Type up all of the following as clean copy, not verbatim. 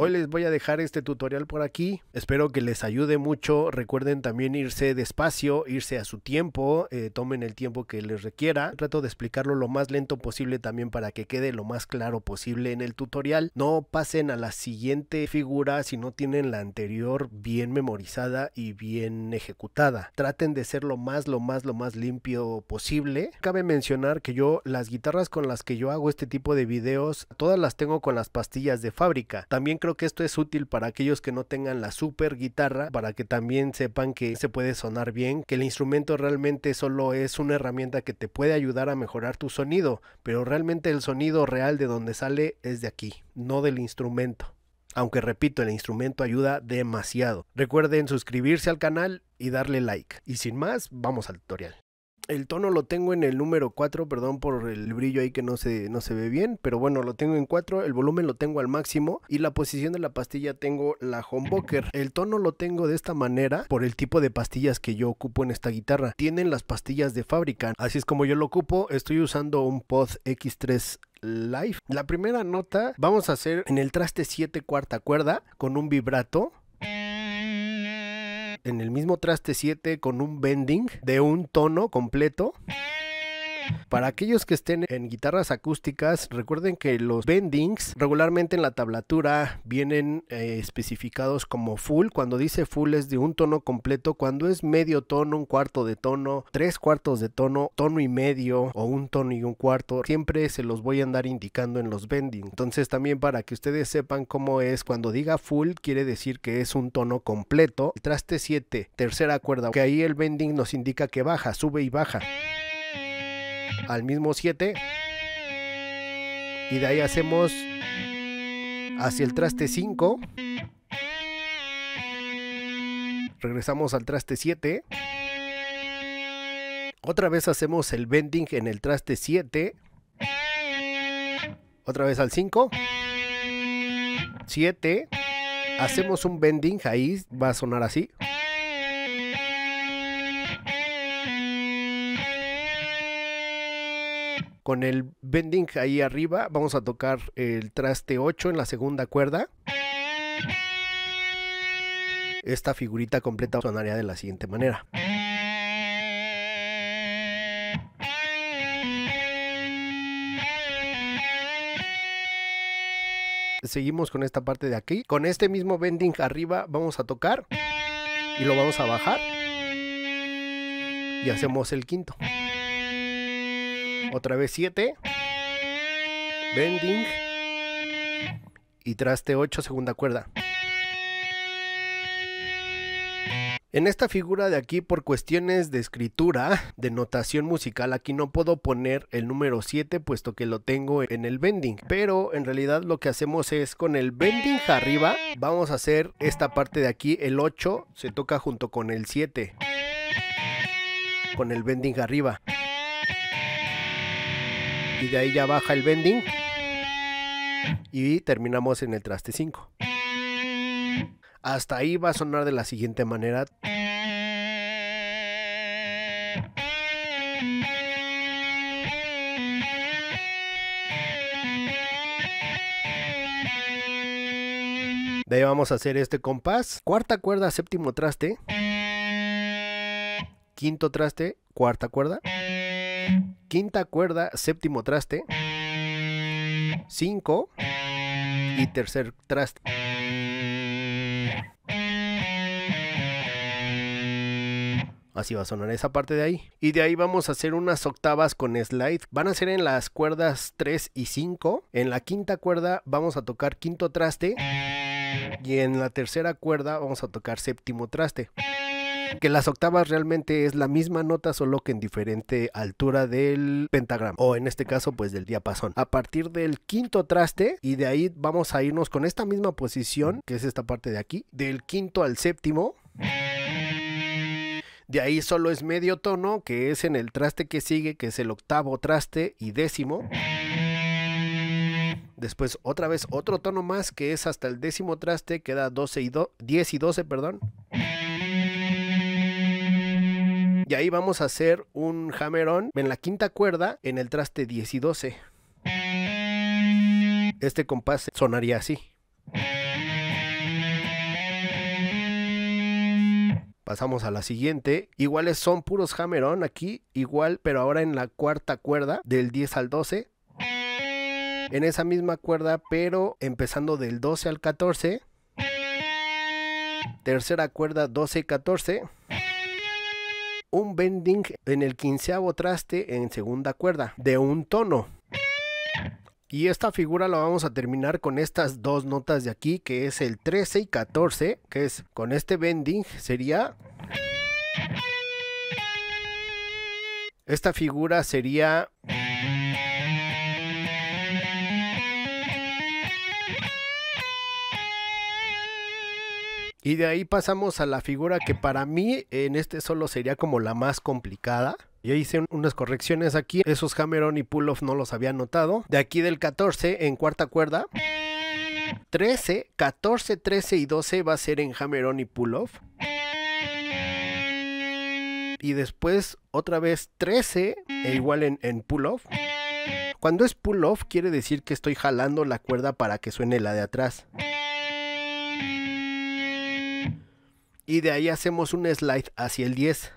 Hoy les voy a dejar este tutorial por aquí. Espero que les ayude mucho. Recuerden también irse despacio, irse a su tiempo, tomen el tiempo que les requiera. Trato de explicarlo lo más lento posible también para que quede lo más claro posible en el tutorial. No pasen a la siguiente figura si no tienen la anterior bien memorizada y bien ejecutada. Traten de ser lo más limpio posible. Cabe mencionar que yo las guitarras con las que yo hago este tipo de videos, todas las tengo con las pastillas de fábrica. También creo que esto es útil para aquellos que no tengan la super guitarra, para que también sepan que se puede sonar bien, que el instrumento realmente solo es una herramienta que te puede ayudar a mejorar tu sonido, pero realmente el sonido real de donde sale es de aquí, no del instrumento. Aunque repito, el instrumento ayuda demasiado. Recuerden suscribirse al canal y darle like. Y sin más, vamos al tutorial. El tono lo tengo en el número 4, perdón por el brillo ahí que no se ve bien, pero bueno, lo tengo en 4, el volumen lo tengo al máximo y la posición de la pastilla tengo la humbucker. El tono lo tengo de esta manera por el tipo de pastillas que yo ocupo en esta guitarra. Tienen las pastillas de fábrica, así es como yo lo ocupo. Estoy usando un Pod X3 Live. La primera nota vamos a hacer en el traste 7 cuarta cuerda con un vibrato. En el mismo traste 7 con un bending de un tono completo. Para aquellos que estén en guitarras acústicas, recuerden que los bendings regularmente en la tablatura vienen especificados como full. Cuando dice full es de un tono completo, cuando es medio tono, un cuarto de tono, tres cuartos de tono, tono y medio o un tono y un cuarto. Siempre se los voy a andar indicando en los bendings. Entonces también para que ustedes sepan cómo es, cuando diga full quiere decir que es un tono completo. El traste 7, tercera cuerda, que ahí el bending nos indica que baja, sube y baja. Al mismo 7 y de ahí hacemos hacia el traste 5, regresamos al traste 7, otra vez hacemos el bending en el traste 7, otra vez al 5, 7, hacemos un bending, ahí va a sonar así. Con el bending ahí arriba vamos a tocar el traste 8 en la segunda cuerda. Esta figurita completa sonaría de la siguiente manera. Seguimos con esta parte de aquí. Con este mismo bending arriba vamos a tocar y lo vamos a bajar. Y hacemos el quinto. Otra vez 7, bending y traste 8, segunda cuerda. En esta figura de aquí, por cuestiones de escritura, de notación musical, aquí no puedo poner el número 7 puesto que lo tengo en el bending. Pero en realidad lo que hacemos es con el bending arriba, vamos a hacer esta parte de aquí, el 8 se toca junto con el 7. Con el bending arriba. Y de ahí ya baja el bending y terminamos en el traste 5. Hasta ahí va a sonar de la siguiente manera. De ahí vamos a hacer este compás. Cuarta cuerda, séptimo traste. Quinto traste, cuarta cuerda. Quinta cuerda, séptimo traste, 5 y tercer traste. Así va a sonar esa parte de ahí. Y de ahí vamos a hacer unas octavas con slide. Van a ser en las cuerdas 3 y 5. En la quinta cuerda vamos a tocar quinto traste. Y en la tercera cuerda vamos a tocar séptimo traste. Que las octavas realmente es la misma nota, solo que en diferente altura del pentagrama, o en este caso pues del diapasón. A partir del quinto traste, y de ahí vamos a irnos con esta misma posición, que es esta parte de aquí, del quinto al séptimo. De ahí solo es medio tono, que es en el traste que sigue, que es el octavo traste y décimo. Después otra vez otro tono más, que es hasta el décimo traste, queda 10 y 12, perdón. Y ahí vamos a hacer un hammer-on en la quinta cuerda en el traste 10 y 12. Este compás sonaría así. Pasamos a la siguiente. Iguales son puros hammer-on aquí. Igual, pero ahora en la cuarta cuerda, del 10 al 12. En esa misma cuerda, pero empezando del 12 al 14. Tercera cuerda, 12 y 14. Un bending en el quinceavo traste en segunda cuerda, de un tono. Y esta figura la vamos a terminar con estas dos notas de aquí, que es el 13 y 14, que es con este bending sería... Esta figura sería... Y de ahí pasamos a la figura que para mí en este solo sería como la más complicada. Ya hice unas correcciones aquí, esos hammer-on y pull-off no los había notado. De aquí del 14 en cuarta cuerda, 13, 14, 13 y 12 va a ser en hammer-on y pull-off. Y después otra vez 13 e igual en pull-off. Cuando es pull-off quiere decir que estoy jalando la cuerda para que suene la de atrás. Y de ahí hacemos un slide hacia el 10.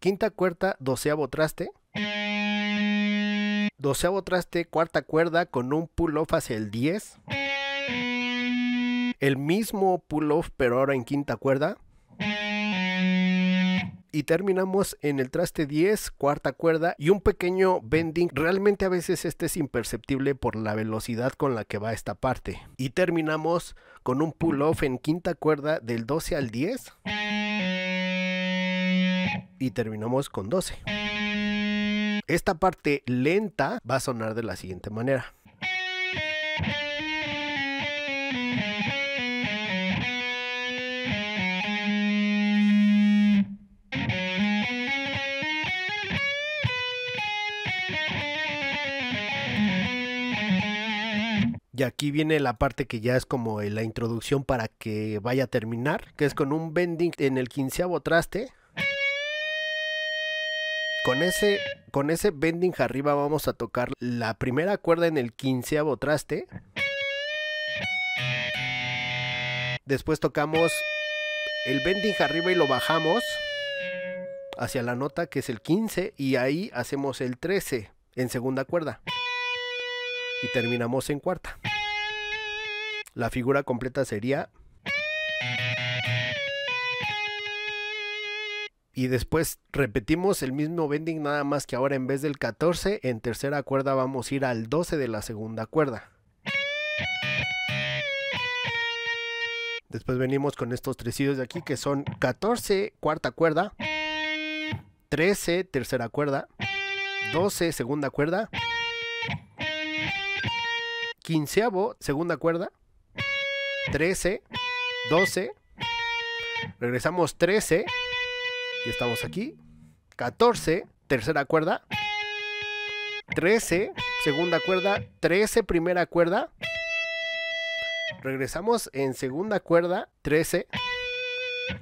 Quinta cuerda, doceavo traste. Doceavo traste, cuarta cuerda con un pull-off hacia el 10. El mismo pull-off pero ahora en quinta cuerda. Y terminamos en el traste 10, cuarta cuerda y un pequeño bending. Realmente a veces este es imperceptible por la velocidad con la que va esta parte. Y terminamos con un pull-off en quinta cuerda del 12 al 10. Y terminamos con 12. Esta parte lenta va a sonar de la siguiente manera. Y aquí viene la parte que ya es como la introducción para que vaya a terminar, que es con un bending en el quinceavo traste. Con ese bending arriba vamos a tocar la primera cuerda en el quinceavo traste. Después tocamos el bending arriba y lo bajamos hacia la nota que es el 15 y ahí hacemos el 13 en segunda cuerda. Y terminamos en cuarta. La figura completa sería... Y después repetimos el mismo bending, nada más que ahora en vez del 14, en tercera cuerda vamos a ir al 12 de la segunda cuerda. Después venimos con estos tresillos de aquí que son 14, cuarta cuerda, 13, tercera cuerda, 12, segunda cuerda, quinceavo, segunda cuerda, 13, 12, regresamos 13, y estamos aquí, 14, tercera cuerda, 13, segunda cuerda, 13, primera cuerda, regresamos en segunda cuerda, 13,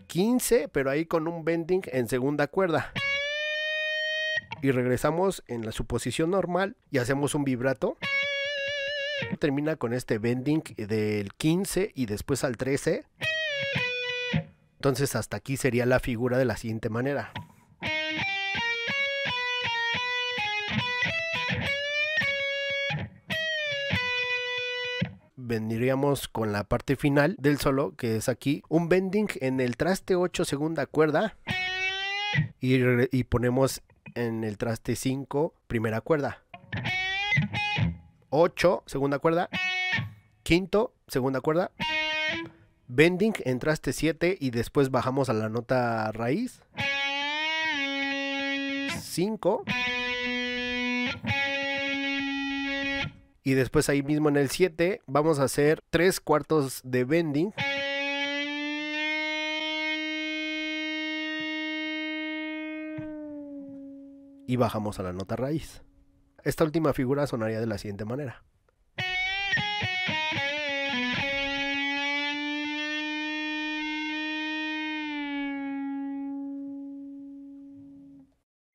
15, pero ahí con un bending en segunda cuerda, y regresamos en su posición normal, y hacemos un vibrato. Termina con este bending del 15 y después al 13. Entonces hasta aquí sería la figura de la siguiente manera. Vendríamos con la parte final del solo, que es aquí. Un bending en el traste 8 segunda cuerda. Y ponemos en el traste 5 primera cuerda. 8, segunda cuerda, quinto, segunda cuerda, bending en traste 7 y después bajamos a la nota raíz, 5 y después ahí mismo en el 7 vamos a hacer 3 cuartos de bending. Y bajamos a la nota raíz. Esta última figura sonaría de la siguiente manera.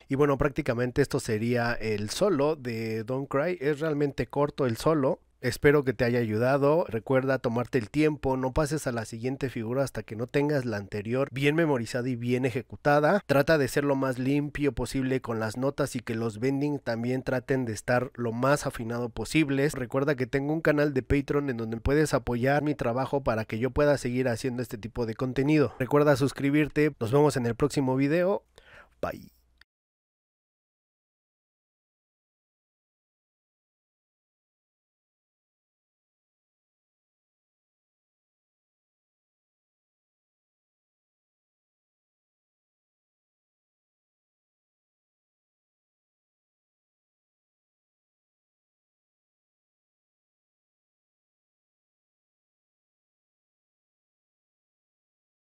Y bueno, prácticamente esto sería el solo de Don't Cry. Es realmente corto el solo. Espero que te haya ayudado. Recuerda tomarte el tiempo, no pases a la siguiente figura hasta que no tengas la anterior bien memorizada y bien ejecutada. Trata de ser lo más limpio posible con las notas y que los bending también traten de estar lo más afinado posibles. Recuerda que tengo un canal de Patreon en donde puedes apoyar mi trabajo para que yo pueda seguir haciendo este tipo de contenido. Recuerda suscribirte. Nos vemos en el próximo video. Bye.